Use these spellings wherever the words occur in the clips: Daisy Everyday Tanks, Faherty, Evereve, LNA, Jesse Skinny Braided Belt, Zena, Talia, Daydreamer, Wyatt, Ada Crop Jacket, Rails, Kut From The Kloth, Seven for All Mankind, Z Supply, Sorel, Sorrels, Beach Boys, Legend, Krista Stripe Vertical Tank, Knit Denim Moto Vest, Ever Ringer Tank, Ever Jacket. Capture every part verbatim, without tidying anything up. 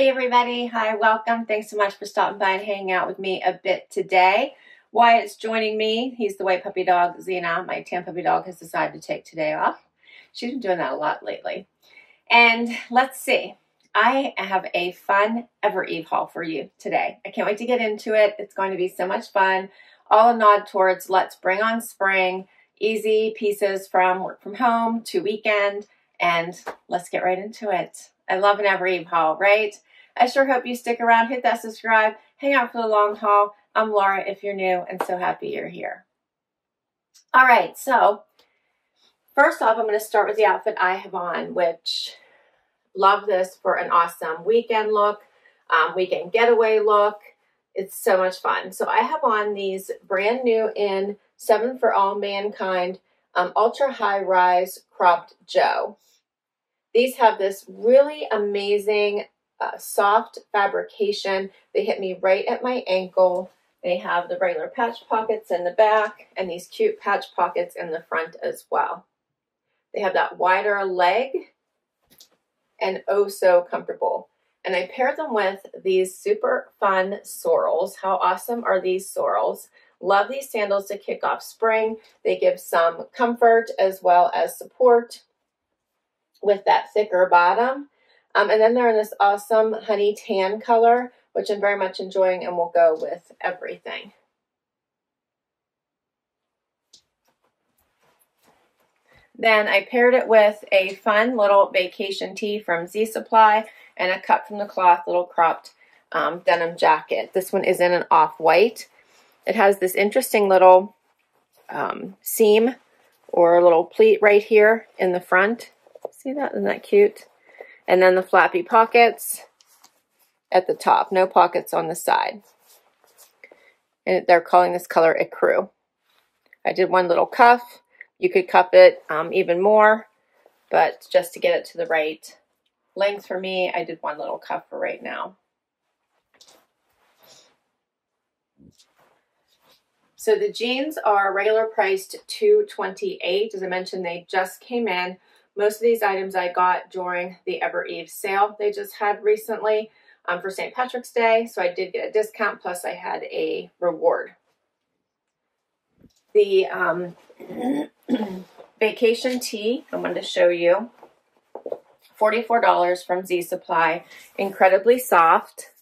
Hey everybody, hi, welcome. Thanks so much for stopping by and hanging out with me a bit today. Wyatt's joining me. He's the white puppy dog, Zena, my tan puppy dog, has decided to take today off. She's been doing that a lot lately. And let's see, I have a fun Evereve haul for you today. I can't wait to get into it. It's going to be so much fun. All a nod towards let's bring on spring, easy pieces from work from home to weekend, and let's get right into it. I love an Evereve haul, right? I sure hope you stick around, hit that subscribe, hang out for the long haul. I'm Laura if you're new, and so happy you're here. All right, so first off, I'm gonna start with the outfit I have on, which, love this for an awesome weekend look, um, weekend getaway look. It's so much fun. So I have on these brand new in Seven for All Mankind, um, ultra high rise cropped Joe. These have this really amazing uh, soft fabrication. They hit me right at my ankle. They have the regular patch pockets in the back and these cute patch pockets in the front as well. They have that wider leg and oh so comfortable. And I paired them with these super fun Sorrels. How awesome are these Sorrels? Love these sandals to kick off spring. They give some comfort as well as support with that thicker bottom. Um, and then they're in this awesome honey tan color, which I'm very much enjoying and will go with everything. Then I paired it with a fun little vacation tee from Z Supply and a Kut From The Kloth little cropped um, denim jacket. This one is in an off-white. It has this interesting little um, seam or a little pleat right here in the front. See that? Isn't that cute? And then the flappy pockets at the top. No pockets on the side. And they're calling this color a crew. I did one little cuff. You could cuff it um, even more, but just to get it to the right length for me, I did one little cuff for right now. So the jeans are regular priced two twenty-eight. As I mentioned, they just came in. Most of these items I got during the Evereve sale they just had recently um, for Saint Patrick's Day, so I did get a discount, plus I had a reward. The um, vacation tee, I wanted to show you, forty-four dollars from Z Supply, incredibly soft,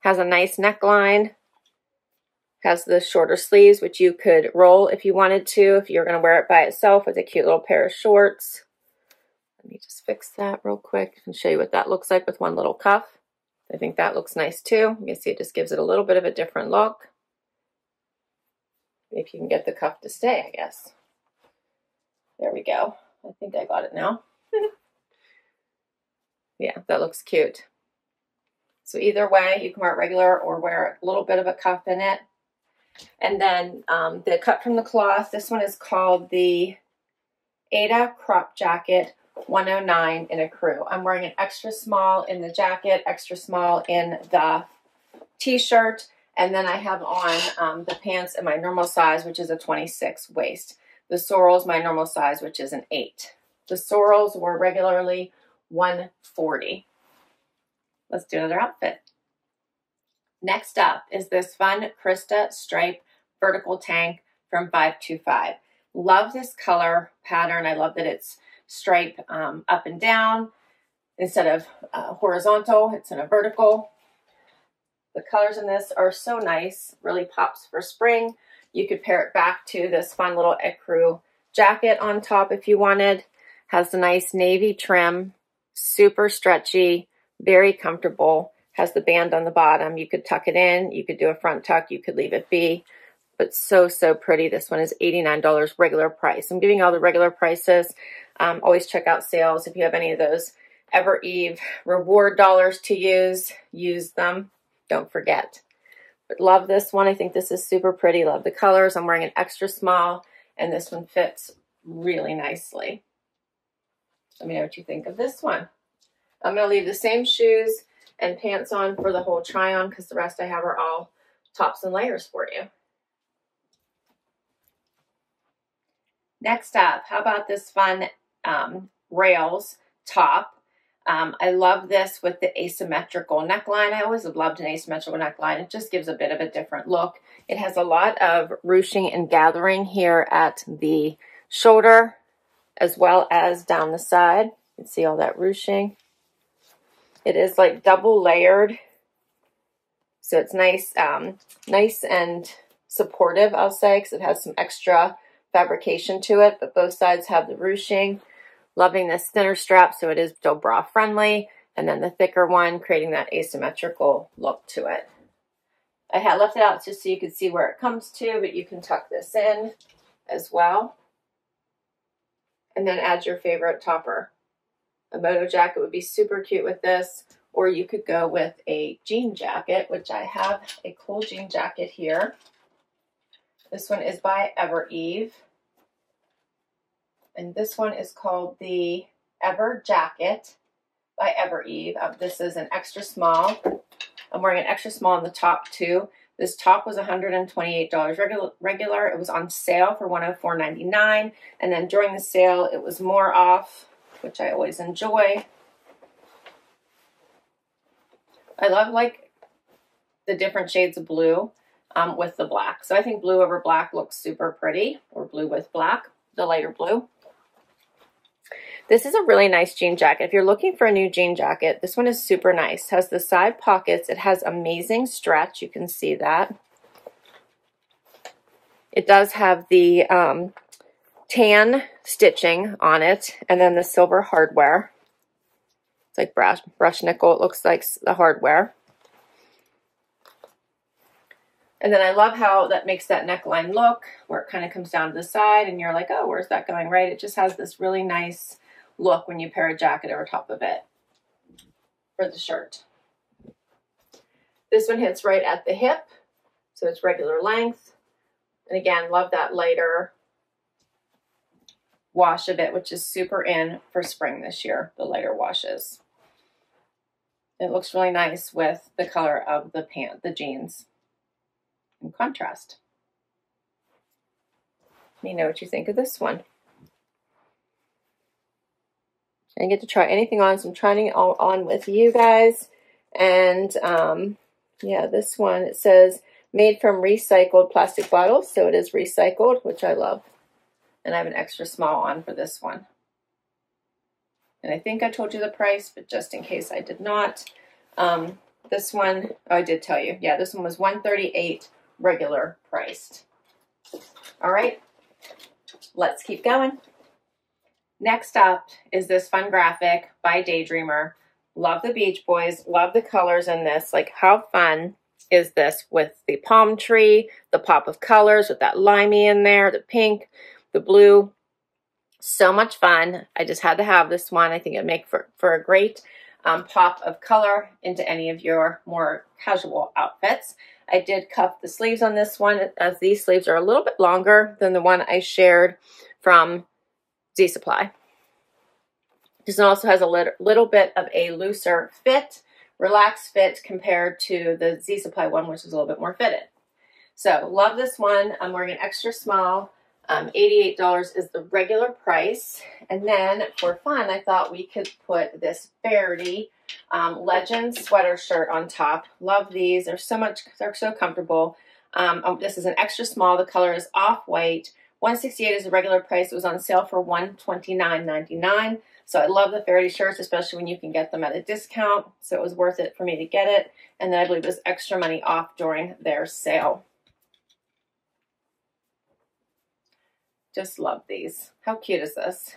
has a nice neckline, has the shorter sleeves, which you could roll if you wanted to, if you're going to wear it by itself with a cute little pair of shorts. Let me just fix that real quick and show you what that looks like with one little cuff. I think that looks nice too. You can see it just gives it a little bit of a different look. If you can get the cuff to stay, I guess. There we go. I think I got it now. Yeah, that looks cute. So either way, you can wear it regular or wear a little bit of a cuff in it. And then um, the Kut From The Kloth, this one is called the Ada Crop Jacket one oh nine in a crew. I'm wearing an extra small in the jacket, extra small in the t-shirt, and then I have on um, the pants in my normal size, which is a twenty-six waist. The Sorrels, my normal size, which is an eight. The Sorrels were regularly one forty. Let's do another outfit. Next up is this fun Krista Stripe Vertical Tank from five two five. Love this color pattern. I love that it's stripe um, up and down instead of uh, horizontal. It's in a vertical. The colors in this are so nice, really pops for spring. You could pair it back to this fun little ecru jacket on top if you wanted. Has a nice navy trim, super stretchy, very comfortable. Has the band on the bottom. You could tuck it in, you could do a front tuck, you could leave it be, but so, so pretty. This one is eighty-nine dollars regular price. I'm giving all the regular prices. Um, always check out sales. If you have any of those Evereve reward dollars to use, use them. Don't forget. But love this one. I think this is super pretty. Love the colors. I'm wearing an extra small, and this one fits really nicely. Let me know what you think of this one. I'm going to leave the same shoes and pants on for the whole try on because the rest I have are all tops and layers for you. Next up, how about this fun um, Rails top? Um, I love this with the asymmetrical neckline. I always have loved an asymmetrical neckline. It just gives a bit of a different look. It has a lot of ruching and gathering here at the shoulder as well as down the side. You can see all that ruching. It is like double layered. So it's nice, um, nice and supportive, I'll say, because it has some extra fabrication to it, but both sides have the ruching. Loving this thinner strap, so it is still bra friendly, and then the thicker one, creating that asymmetrical look to it. I had left it out just so you could see where it comes to, but you can tuck this in as well, and then add your favorite topper. A moto jacket would be super cute with this, or you could go with a jean jacket, which I have a cool jean jacket here. This one is by Evereve. And this one is called the Ever Jacket by Evereve. Uh, this is an extra small. I'm wearing an extra small on the top too. This top was one hundred twenty-eight dollars regular, regular. It was on sale for one hundred four ninety-nine. And then during the sale, it was more off, which I always enjoy. I love like the different shades of blue um, with the black. So I think blue over black looks super pretty, or blue with black, the lighter blue. This is a really nice jean jacket. If you're looking for a new jean jacket, this one is super nice. It has the side pockets. It has amazing stretch. You can see that. It does have the um, tan stitching on it, and then the silver hardware. It's like brush, brush nickel. It looks like the hardware. And then I love how that makes that neckline look, where it kind of comes down to the side and you're like, oh, where's that going, right? It just has this really nice look when you pair a jacket over top of it for the shirt. This one hits right at the hip, so it's regular length. And again, love that lighter wash of it, which is super in for spring this year, the lighter washes. It looks really nice with the color of the pant, the jeans. In contrast. Let me know what you think of this one. I didn't get to try anything on, so I'm trying it all on with you guys. And um, yeah, this one, it says made from recycled plastic bottles, so it is recycled, which I love. And I have an extra small on for this one. And I think I told you the price, but just in case I did not, um, this one, oh, I did tell you. Yeah, this one was one hundred thirty-eight dollars. Regular priced. All right, let's keep going. Next up is this fun graphic by Daydreamer. Love the Beach Boys, love the colors in this. Like, how fun is this with the palm tree, the pop of colors with that limey in there, the pink, the blue? So much fun. I just had to have this one. I think it'd make for, for a great Um, pop of color into any of your more casual outfits. I did cuff the sleeves on this one, as these sleeves are a little bit longer than the one I shared from Z Supply. This one also has a little, little bit of a looser fit, relaxed fit compared to the Z Supply one, which is a little bit more fitted. So love this one. I'm wearing an extra small. Um, eighty-eight dollars is the regular price. And then for fun, I thought we could put this Faherty um, Legend sweater shirt on top. Love these. They're so much, they're so comfortable. Um, oh, this is an extra small. The color is off-white. one hundred sixty-eight dollars is the regular price. It was on sale for one hundred twenty-nine ninety-nine. So I love the Faherty shirts, especially when you can get them at a discount. So it was worth it for me to get it. And then I believe it was extra money off during their sale. Just love these. How cute is this?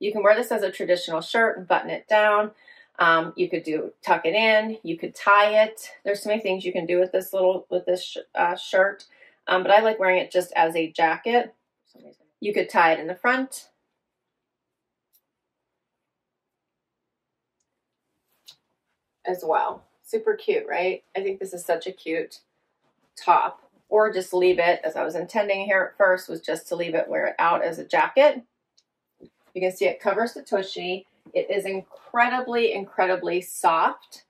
You can wear this as a traditional shirt and button it down. Um, you could do tuck it in. You could tie it. There's so many things you can do with this little with this sh uh, shirt. Um, but I like wearing it just as a jacket. You could tie it in the front. As well. Super cute, right? I think this is such a cute top. Or just leave it, as I was intending here at first, was just to leave it, wear it out as a jacket. You can see it covers the tushy. It is incredibly, incredibly soft.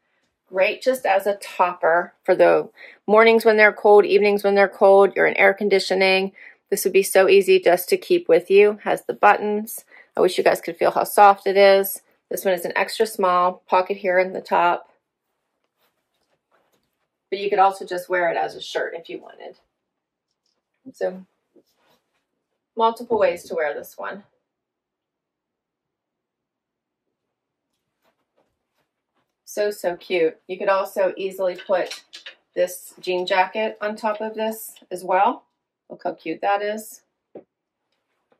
Great just as a topper for the mornings when they're cold, evenings when they're cold, you're in air conditioning. This would be so easy just to keep with you. Has the buttons. I wish you guys could feel how soft it is. This one is an extra small, pocket here in the top. But you could also just wear it as a shirt if you wanted. So multiple ways to wear this one. So, so cute. You could also easily put this jean jacket on top of this as well. Look how cute that is.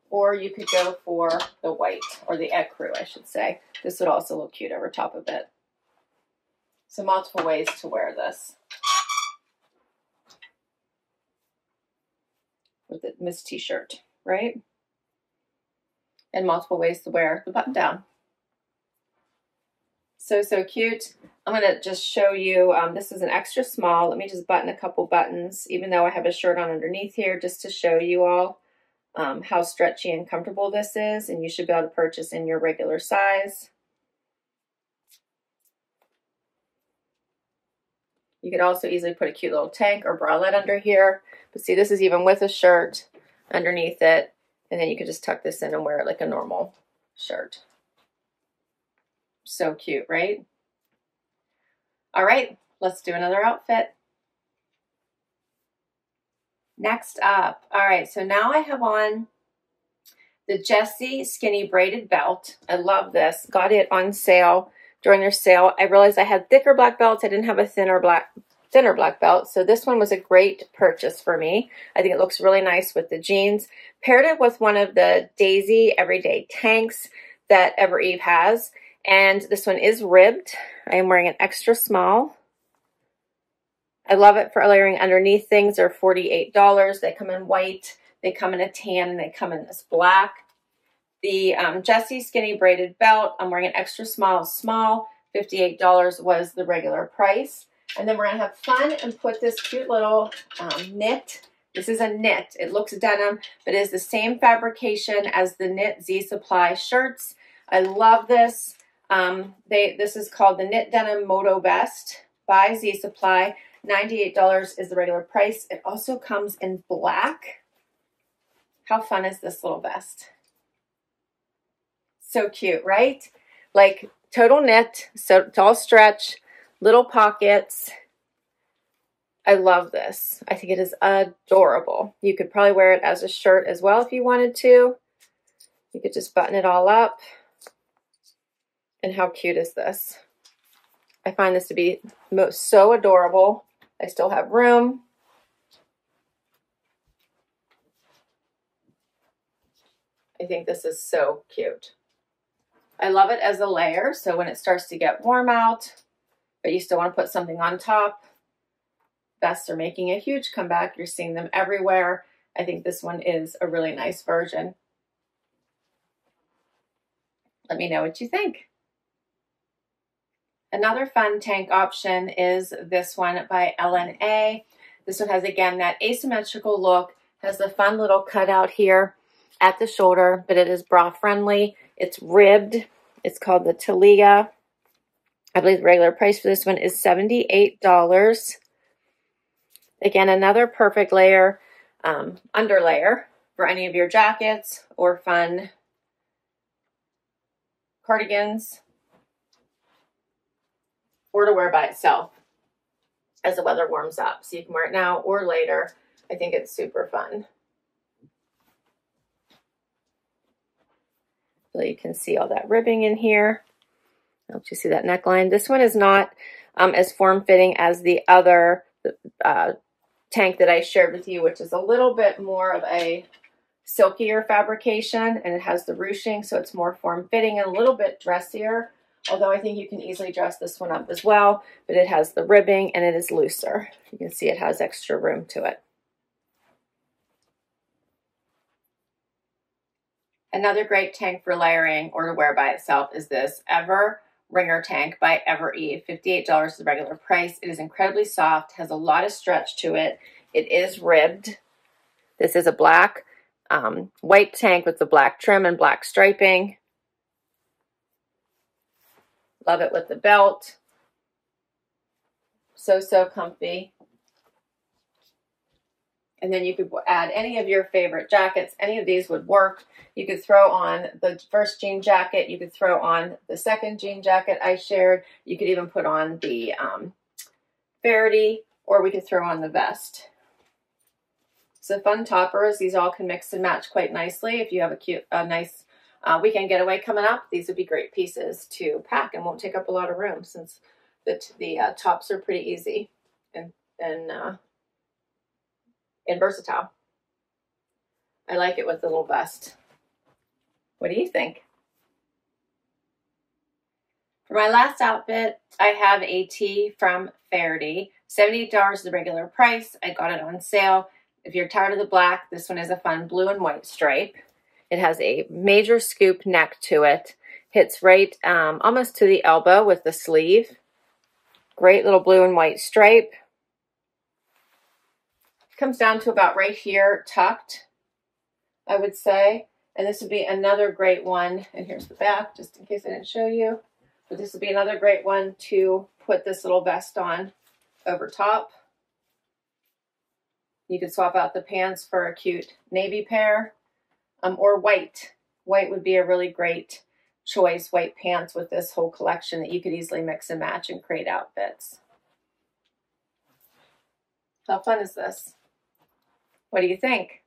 Or you could go for the white, or the ecru, I should say. This would also look cute over top of it. So multiple ways to wear this. With the Miss T-shirt, right? And multiple ways to wear the button down. So, so cute. I'm gonna just show you, um, this is an extra small. Let me just button a couple buttons, even though I have a shirt on underneath here, just to show you all Um, how stretchy and comfortable this is, and you should be able to purchase in your regular size. You could also easily put a cute little tank or bralette under here, but see, this is even with a shirt underneath it, and then you could just tuck this in and wear it like a normal shirt. So cute, right? All right, let's do another outfit. Next up, all right, so now I have on the Jesse Skinny Braided Belt. I love this. Got it on sale during their sale. I realized I had thicker black belts. I didn't have a thinner black, thinner black belt, so this one was a great purchase for me. I think it looks really nice with the jeans. Paired it with one of the Daisy Everyday Tanks that Evereve has, and this one is ribbed. I am wearing an extra small. I love it for layering underneath things. They're forty-eight dollars. They come in white, they come in a tan, and they come in this black. The um, Jesse Skinny Braided Belt, I'm wearing an extra small, small. fifty-eight dollars was the regular price. And then we're gonna have fun and put this cute little um, knit. This is a knit. It looks denim, but it is the same fabrication as the knit Z Supply shirts. I love this. Um, they, this is called the Knit Denim Moto Vest by Z Supply. ninety-eight dollars is the regular price. It also comes in black. How fun is this little vest? So cute, right? Like total knit, so tall stretch, little pockets. I love this. I think it is adorable. You could probably wear it as a shirt as well if you wanted to. You could just button it all up. And how cute is this? I find this to be most, so adorable. I still have room. I think this is so cute. I love it as a layer, so when it starts to get warm out, but you still want to put something on top. Vests are making a huge comeback. You're seeing them everywhere. I think this one is a really nice version. Let me know what you think. Another fun tank option is this one by L N A. This one has, again, that asymmetrical look, has the fun little cutout here at the shoulder, but it is bra friendly. It's ribbed. It's called the Talia. I believe the regular price for this one is seventy-eight dollars. Again, another perfect layer, um, under layer for any of your jackets or fun cardigans, or to wear by itself as the weather warms up. So you can wear it now or later. I think it's super fun. So you can see all that ribbing in here. I hope you see that neckline. This one is not um, as form-fitting as the other uh, tank that I shared with you, which is a little bit more of a silkier fabrication, and it has the ruching, so it's more form-fitting and a little bit dressier. Although I think you can easily dress this one up as well, but it has the ribbing and it is looser. You can see it has extra room to it. Another great tank for layering or to wear by itself is this Ever Ringer Tank by Evereve. fifty-eight dollars is the regular price. It is incredibly soft, has a lot of stretch to it. It is ribbed. This is a black, um, white tank with the black trim and black striping. Love it with the belt. So, so comfy. And then you could add any of your favorite jackets. Any of these would work. You could throw on the first jean jacket. You could throw on the second jean jacket I shared. You could even put on the um, Faherty, or we could throw on the vest. So fun toppers. These all can mix and match quite nicely. If you have a cute, a nice uh, weekend getaway coming up, these would be great pieces to pack and won't take up a lot of room, since the, the uh, tops are pretty easy and, and uh, and versatile. I like it with the little vest. What do you think? For my last outfit, I have a tee from Faherty. seventy-eight dollars is the regular price. I got it on sale. If you're tired of the black, this one is a fun blue and white stripe. It has a major scoop neck to it. Hits right um, almost to the elbow with the sleeve. Great little blue and white stripe. Comes down to about right here, tucked, I would say. And this would be another great one. And here's the back, just in case I didn't show you. But this would be another great one to put this little vest on over top. You could swap out the pants for a cute navy pair, um, or white. White would be a really great choice, white pants with this whole collection that you could easily mix and match and create outfits. How fun is this? What do you think?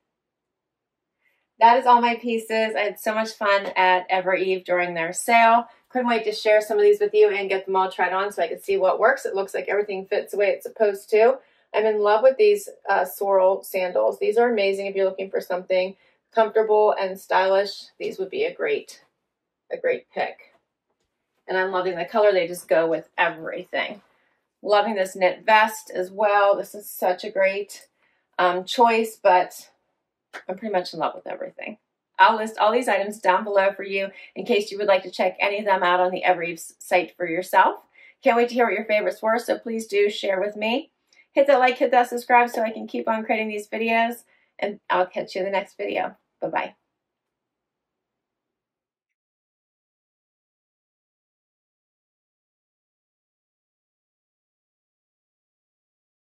That is all my pieces. I had so much fun at Evereve during their sale. Couldn't wait to share some of these with you and get them all tried on so I could see what works. It looks like everything fits the way it's supposed to. I'm in love with these uh, Sorel sandals. These are amazing if you're looking for something comfortable and stylish. These would be a great, a great pick. And I'm loving the color. They just go with everything. Loving this knit vest as well. This is such a great Um, choice, but I'm pretty much in love with everything. I'll list all these items down below for you in case you would like to check any of them out on the Evereve site for yourself. Can't wait to hear what your favorites were, so please do share with me. Hit that like, hit that subscribe so I can keep on creating these videos, and I'll catch you in the next video. Bye-bye.